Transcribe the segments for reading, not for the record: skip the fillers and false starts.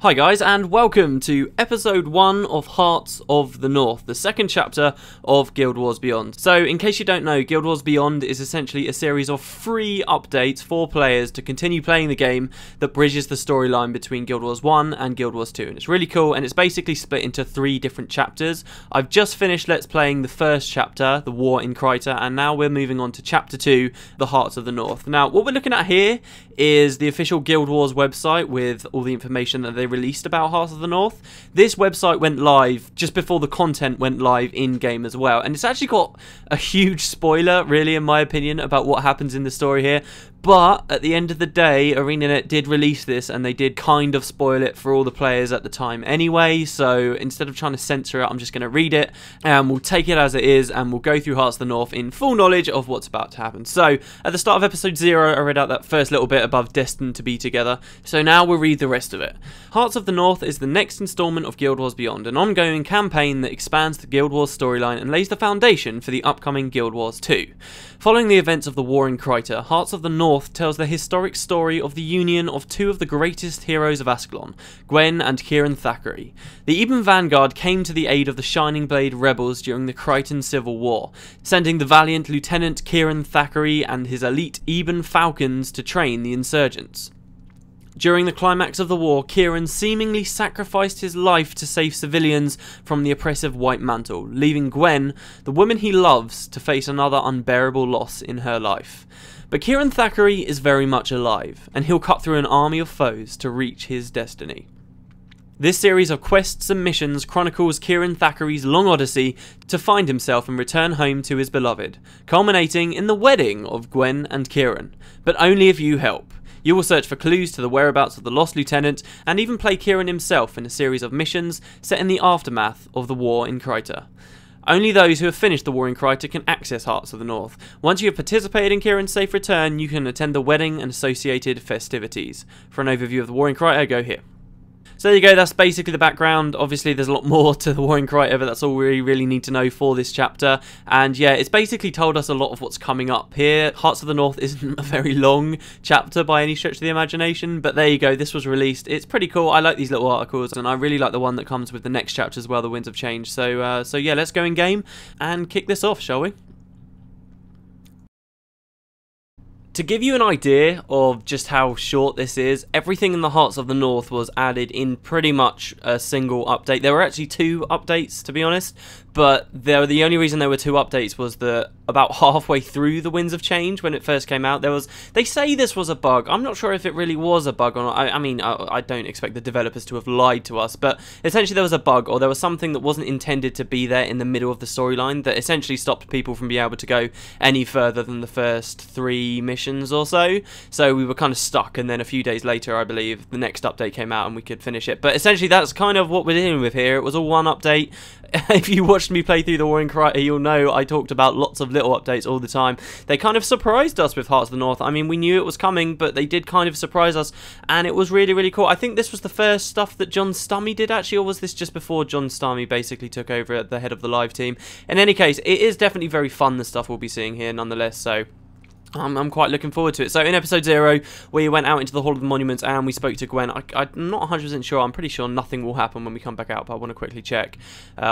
Hi guys, and welcome to episode 1 of Hearts of the North, the second chapter of Guild Wars Beyond. So, in case you don't know, Guild Wars Beyond is essentially a series of free updates for players to continue playing the game that bridges the storyline between Guild Wars 1 and Guild Wars 2. And it's really cool, and it's basically split into 3 different chapters. I've just finished Let's Playing the first chapter, The War in Kryta, and now we're moving on to chapter 2, The Hearts of the North. Now, what we're looking at here is the official Guild Wars website with all the information that they released about Hearts of the North. This website went live just before the content went live in-game as well, and it's actually got a huge spoiler, really, in my opinion, about what happens in the story here. But at the end of the day, ArenaNet did release this, and they did kind of spoil it for all the players at the time anyway, so instead of trying to censor it, I'm just going to read it, and we'll take it as it is, and we'll go through Hearts of the North in full knowledge of what's about to happen. So, at the start of episode 0, I read out that first little bit above Destined to Be Together, so now we'll read the rest of it. Hearts of the North is the next installment of Guild Wars Beyond, an ongoing campaign that expands the Guild Wars storyline and lays the foundation for the upcoming Guild Wars 2. Following the events of the War in Kryta, Hearts of the North tells the historic story of the union of two of the greatest heroes of Ascalon, Gwen and Kieran Thackeray. The Ebon Vanguard came to the aid of the Shining Blade rebels during the Krytan Civil War, sending the valiant Lieutenant Kieran Thackeray and his elite Ebon Falcons to train the insurgents. During the climax of the war, Kieran seemingly sacrificed his life to save civilians from the oppressive White Mantle, leaving Gwen, the woman he loves, to face another unbearable loss in her life. But Kieran Thackeray is very much alive, and he'll cut through an army of foes to reach his destiny. This series of quests and missions chronicles Kieran Thackeray's long odyssey to find himself and return home to his beloved, culminating in the wedding of Gwen and Kieran, but only if you help. You will search for clues to the whereabouts of the lost lieutenant, and even play Kieran himself in a series of missions set in the aftermath of the War in Kryta. Only those who have finished the War in Kryta can access Hearts of the North. Once you have participated in Kieran's safe return, you can attend the wedding and associated festivities. For an overview of the War in Kryta, go here. So there you go, that's basically the background. Obviously there's a lot more to the War in Kryta, but that's all we really need to know for this chapter. And yeah, it's basically told us a lot of what's coming up here. Hearts of the North isn't a very long chapter by any stretch of the imagination, but there you go, this was released. It's pretty cool, I like these little articles, and I really like the one that comes with the next chapter as well, The Winds of Change. So yeah, let's go in game and kick this off, shall we? To give you an idea of just how short this is, everything in the Hearts of the North was added in pretty much a single update. There were actually 2 updates, to be honest, but the only reason there were 2 updates was that about halfway through The Winds of Change, when it first came out, there was... They say this was a bug. I'm not sure if it really was a bug or not. I mean, I don't expect the developers to have lied to us, but essentially there was a bug, or there was something that wasn't intended to be there in the middle of the storyline that essentially stopped people from being able to go any further than the first 3 missions or so, we were kind of stuck, and then a few days later, I believe, the next update came out and we could finish it. But essentially that's kind of what we're dealing with here. It was all one update. If you watched me play through the War in Kryta, you'll know I talked about lots of little updates all the time. They kind of surprised us with Hearts of the North. I mean, we knew it was coming, but they did kind of surprise us, and it was really, really cool. I think this was the first stuff that John Stumme did, actually, or was this just before John Stumme basically took over at the head of the live team? In any case, it is definitely very fun, the stuff we'll be seeing here nonetheless, so... I'm quite looking forward to it. So in episode 0, we went out into the Hall of the Monuments and we spoke to Gwen. I'm not 100% sure. I'm pretty sure nothing will happen when we come back out, but I want to quickly check.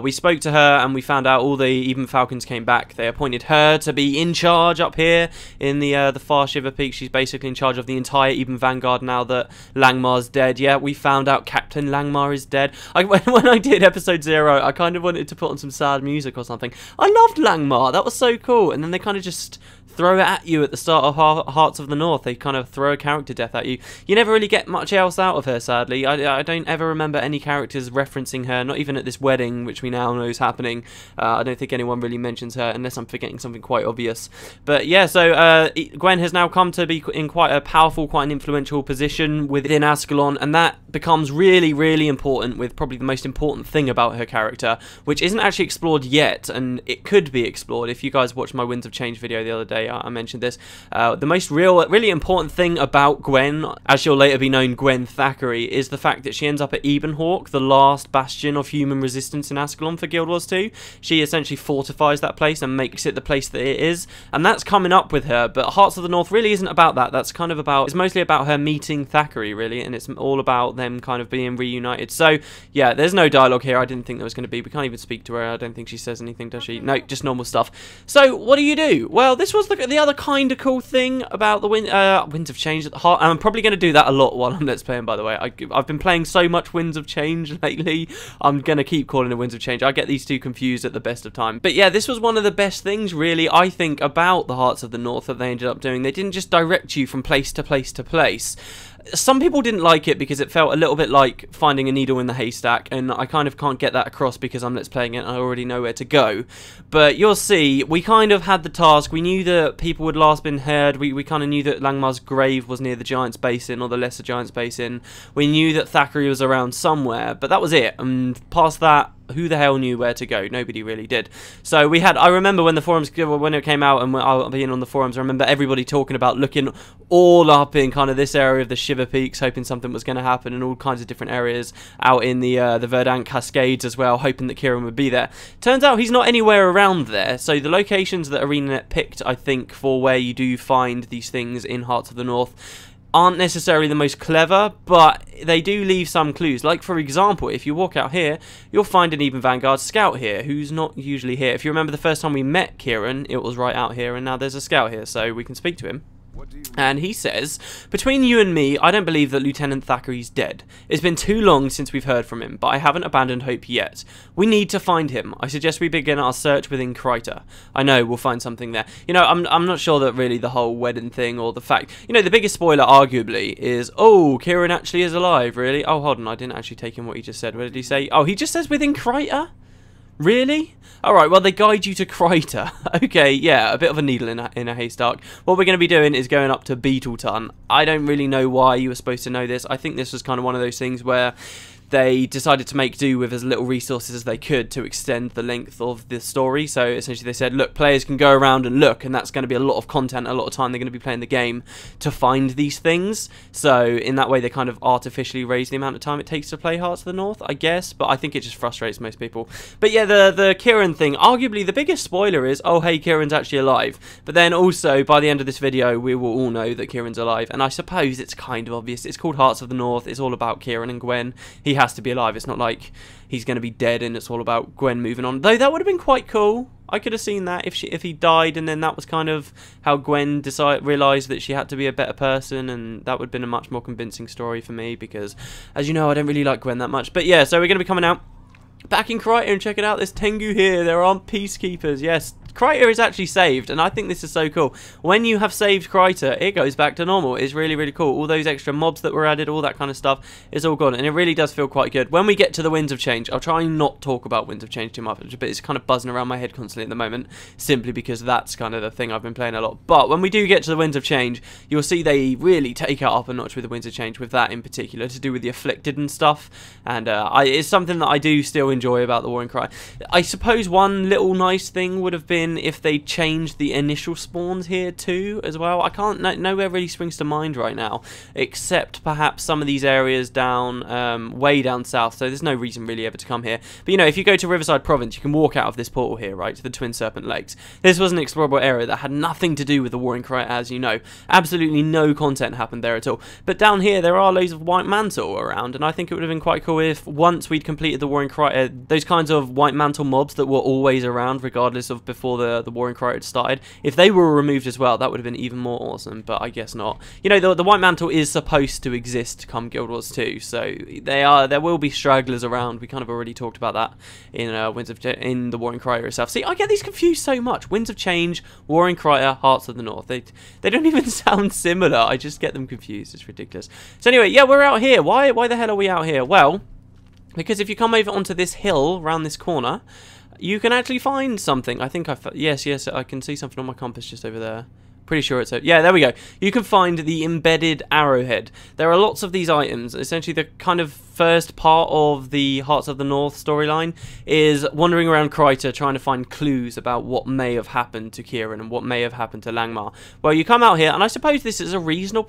We spoke to her and we found out all the Ebon Falcons came back. They appointed her to be in charge up here in the Far Shiverpeaks. She's basically in charge of the entire Ebon Vanguard now that Langmar's dead. Yeah, we found out Captain Langmar is dead. When I did episode 0, I kind of wanted to put on some sad music or something. I loved Langmar. That was so cool. And then they kind of just... throw it at you at the start of Hearts of the North. They kind of throw a character death at you. You never really get much else out of her, sadly. I don't ever remember any characters referencing her, not even at this wedding, which we now know is happening. I don't think anyone really mentions her, unless I'm forgetting something quite obvious. But yeah, so Gwen has now come to be in quite a powerful, quite an influential position within Ascalon, and that becomes really, really important, with probably the most important thing about her character, which isn't actually explored yet, and it could be explored. If you guys watched my Winds of Change video the other day, today. I mentioned this. The most really important thing about Gwen, as she'll later be known, Gwen Thackeray, is the fact that she ends up at Ebenhawk, the last bastion of human resistance in Ascalon for Guild Wars 2. She essentially fortifies that place and makes it the place that it is, and that's coming up with her, but Hearts of the North really isn't about that. That's kind of about, it's mostly about her meeting Thackeray, really, and it's all about them kind of being reunited. So, yeah, there's no dialogue here. I didn't think there was going to be. We can't even speak to her. I don't think she says anything, does she? No, just normal stuff. So, what do you do? Well, this was the other kind of cool thing about the Winds of Change at the heart. I'm probably going to do that a lot while I'm Let's Playing, by the way. I've been playing so much Winds of Change lately. I'm going to keep calling it Winds of Change. I get these two confused at the best of time. But yeah, this was one of the best things, really, I think, about the Hearts of the North that they ended up doing. They didn't just direct you from place to place to place. Some people didn't like it because it felt a little bit like finding a needle in the haystack, and I kind of can't get that across because I'm Let's Playing it and I already know where to go. But you'll see, we kind of had the task. We knew that people had last been heard. We kind of knew that Langmar's grave was near the Giant's Basin, or the Lesser Giant's Basin. We knew that Thackeray was around somewhere, but that was it. And past that, who the hell knew where to go? Nobody really did. So we had, I remember when the forums, when it came out and I'll be in on the forums, I remember everybody talking about looking all up in kind of this area of the Shiverpeaks, hoping something was going to happen, and all kinds of different areas out in the Verdant Cascades as well, hoping that Kieran would be there. Turns out he's not anywhere around there, so the locations that ArenaNet picked, I think, for where you do find these things in Hearts of the North aren't necessarily the most clever, but they do leave some clues. Like, for example, if you walk out here, you'll find an Ebon Vanguard scout here, who's not usually here. If you remember the first time we met Kieran, it was right out here, and now there's a scout here, so we can speak to him. And he says, "Between you and me, I don't believe that Lieutenant Thackeray's dead. It's been too long since we've heard from him, but I haven't abandoned hope yet. We need to find him. I suggest we begin our search within Kryta. I know we'll find something there." You know, I'm not sure that really the whole wedding thing or the fact, you know, the biggest spoiler arguably is, oh, Kieran actually is alive, really? Oh, hold on, I didn't actually take in what he just said. What did he say? Oh, he just says within Kryta? Really? Alright, well, they guide you to Kryta. Okay, yeah, a bit of a needle in a haystack. What we're going to be doing is going up to Beetleton. I don't really know why you were supposed to know this. I think this was kind of one of those things where they decided to make do with as little resources as they could to extend the length of the story. So essentially they said, look, players can go around and look, and that's going to be a lot of content, a lot of time they're going to be playing the game to find these things. So in that way, they kind of artificially raise the amount of time it takes to play Hearts of the North, I guess. But I think it just frustrates most people. But yeah, the Kieran thing, arguably the biggest spoiler is, oh, hey, Kieran's actually alive. But then also, by the end of this video, we will all know that Kieran's alive. And I suppose it's kind of obvious. It's called Hearts of the North. It's all about Kieran and Gwen. He has to be alive. It's not like he's going to be dead and it's all about Gwen moving on, though that would have been quite cool. I could have seen that if he died, and then that was kind of how Gwen realised that she had to be a better person, and that would have been a much more convincing story for me, because as you know, I don't really like Gwen that much. But yeah, so we're going to be coming out back in Kryta, and check it out, there's Tengu here, there are peacekeepers. Yes, Kryta is actually saved, and I think this is so cool. When you have saved Kryta, it goes back to normal. It's really, really cool. All those extra mobs that were added, all that kind of stuff, is all gone, and it really does feel quite good. When we get to the Winds of Change, I'll try and not talk about Winds of Change too much, but it's kind of buzzing around my head constantly at the moment, simply because that's kind of the thing I've been playing a lot. But when we do get to the Winds of Change, you'll see they really take it up a notch with the Winds of Change, with that in particular, to do with the afflicted and stuff, and it's something that I do still enjoy about the War in Kryta. I suppose one little nice thing would have been if they changed the initial spawns here too as well. I can't, nowhere really springs to mind right now, except perhaps some of these areas down way down south, so there's no reason really ever to come here. But you know, if you go to Riverside Province, you can walk out of this portal here, right, to the Twin Serpent Lakes. This was an explorable area that had nothing to do with the War in Kryta, as you know. Absolutely no content happened there at all. But down here there are loads of White Mantle around, and I think it would have been quite cool if once we'd completed the War in Kryta, those kinds of White Mantle mobs that were always around regardless of before the War in Kryta had started, if they were removed as well, that would have been even more awesome, but I guess not. You know, the White Mantle is supposed to exist come Guild Wars 2, so there will be stragglers around. We kind of already talked about that in the War in Kryta itself. See, I get these confused so much. Winds of Change, War in Kryta, Hearts of the North. They don't even sound similar. I just get them confused. It's ridiculous. So anyway, yeah, we're out here. Why the hell are we out here? Well, because if you come over onto this hill round this corner, you can actually find something. I think yes, I can see something on my compass just over there. Pretty sure it's... yeah, there we go. You can find the embedded arrowhead. There are lots of these items. Essentially, the kind of first part of the Hearts of the North storyline is wandering around Kryta trying to find clues about what may have happened to Kieran and what may have happened to Langmar. Well, you come out here, and I suppose this is a reasonable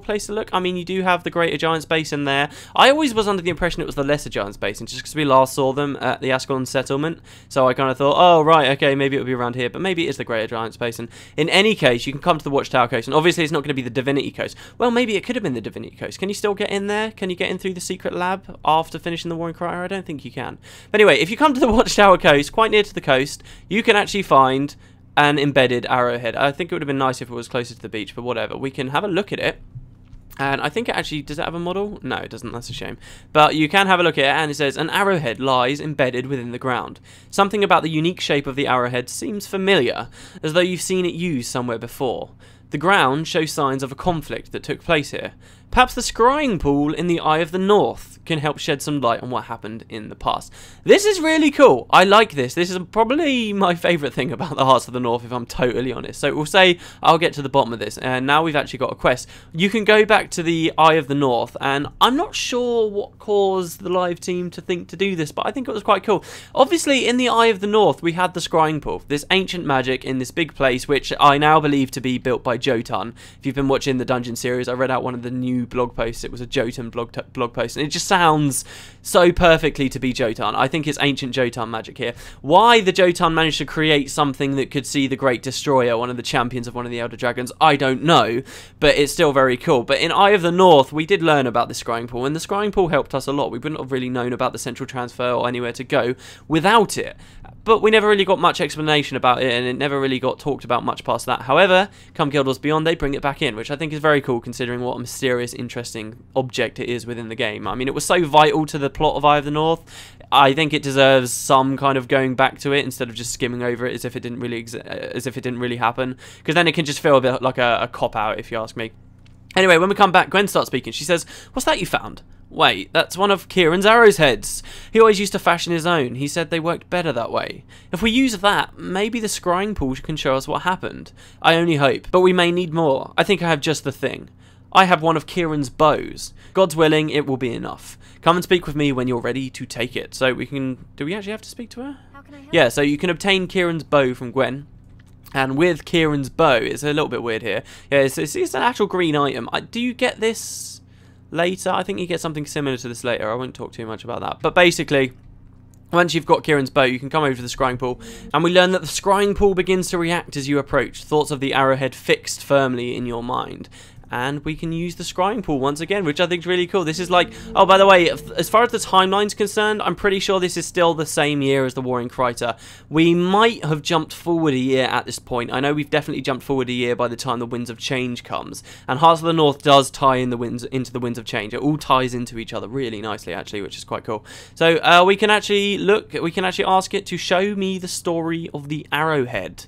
place to look. I mean, you do have the Greater Giant's Basin there. I always was under the impression it was the Lesser Giant's Basin, just because we last saw them at the Ascalon settlement. So I kind of thought, oh, right, okay, maybe it'll be around here, but maybe it is the Greater Giant's Basin. In any case, you can come to the Watchtower Coast, and obviously it's not going to be the Divinity Coast. Well, maybe it could have been the Divinity Coast. Can you still get in there? Can you get in through the secret lab after finishing the War in Kryta? I don't think you can. But anyway, if you come to the Watchtower Coast, quite near to the coast, you can actually find an embedded arrowhead. I think it would have been nice if it was closer to the beach, but whatever. We can have a look at it. And I think it actually, does it have a model? No, it doesn't. That's a shame. But you can have a look at it, and it says, an arrowhead lies embedded within the ground. Something about the unique shape of the arrowhead seems familiar, as though you've seen it used somewhere before. The ground shows signs of a conflict that took place here. Perhaps the Scrying Pool in the Eye of the North can help shed some light on what happened in the past. This is really cool. I like this. This is probably my favourite thing about the Hearts of the North, if I'm totally honest. So we'll say I'll get to the bottom of this. And now we've actually got a quest. You can go back to the Eye of the North. And I'm not sure what caused the live team to think to do this, but I think it was quite cool. Obviously, in the Eye of the North, we had the Scrying Pool, this ancient magic in this big place, which I now believe to be built by Jotun. If you've been watching the dungeon series, I read out one of the new blog posts. It was a Jotun blog post, and it just sounds so perfectly to be Jotun. I think it's ancient Jotun magic here. Why the Jotun managed to create something that could see the Great Destroyer, one of the champions of one of the Elder Dragons, I don't know, but it's still very cool. But in Eye of the North, we did learn about the Scrying Pool, and the Scrying Pool helped us a lot. We wouldn't have really known about the central transfer or anywhere to go without it. But we never really got much explanation about it, and it never really got talked about much past that. However, come Guild Wars Beyond, they bring it back in, which I think is very cool considering what a mysterious, interesting object it is within the game. I mean, it was so vital to the plot of Eye of the North. I think it deserves some kind of going back to it instead of just skimming over it as if it didn't really happen, because then it can just feel a bit like a cop-out, if you ask me. Anyway, when we come back, Gwen starts speaking. She says, "What's that you found?" Wait, that's one of Kieran's arrowheads. He always used to fashion his own. He said they worked better that way. If we use that, maybe the Scrying Pool can show us what happened. I only hope, but we may need more. I think I have just the thing. I have one of Kieran's bows. God's willing, it will be enough. Come and speak with me when you're ready to take it. So we can... Do we actually have to speak to her? How can I help? Yeah, so you can obtain Kieran's bow from Gwen. And with Kieran's bow, it's a little bit weird here. Yeah, it's an actual green item. Do you get this... later? I think you get something similar to this later. I won't talk too much about that. But basically, once you've got Kieran's bow, you can come over to the Scrying Pool, and we learn that the Scrying Pool begins to react as you approach, thoughts of the arrowhead fixed firmly in your mind. And we can use the Scrying Pool once again, which I think is really cool. This is like, oh, by the way, as far as the timeline's concerned, I'm pretty sure this is still the same year as the War in Kryta. We might have jumped forward a year at this point. I know we've definitely jumped forward a year by the time the Winds of Change comes. And Hearts of the North does tie in the winds into the Winds of Change. It all ties into each other really nicely, actually, which is quite cool. So we can actually look, we can actually ask it to show me the story of the arrowhead.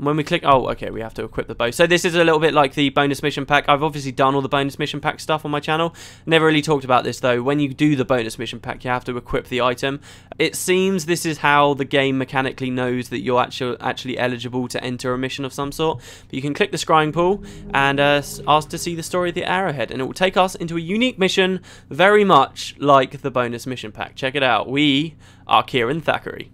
When we click, oh, okay, we have to equip the bow. So this is a little bit like the bonus mission pack. I've obviously done all the bonus mission pack stuff on my channel. Never really talked about this, though. When you do the bonus mission pack, you have to equip the item. It seems this is how the game mechanically knows that you're actually eligible to enter a mission of some sort. But you can click the Scrying Pool and ask to see the story of the arrowhead. And it will take us into a unique mission, very much like the bonus mission pack. Check it out. We are Kieran Thackeray.